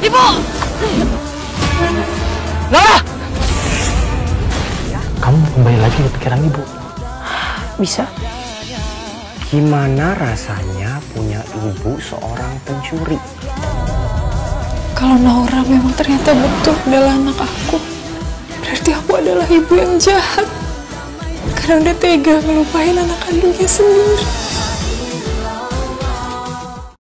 Ibu! Naura! Kamu mau kembali lagi ke pikiran ibu? Bisa. Gimana rasanya punya ibu seorang pencuri? Kalau Naura memang ternyata betul adalah anak aku, berarti aku adalah ibu yang jahat. Karena udah tega ngelupain anak kandungnya sendiri.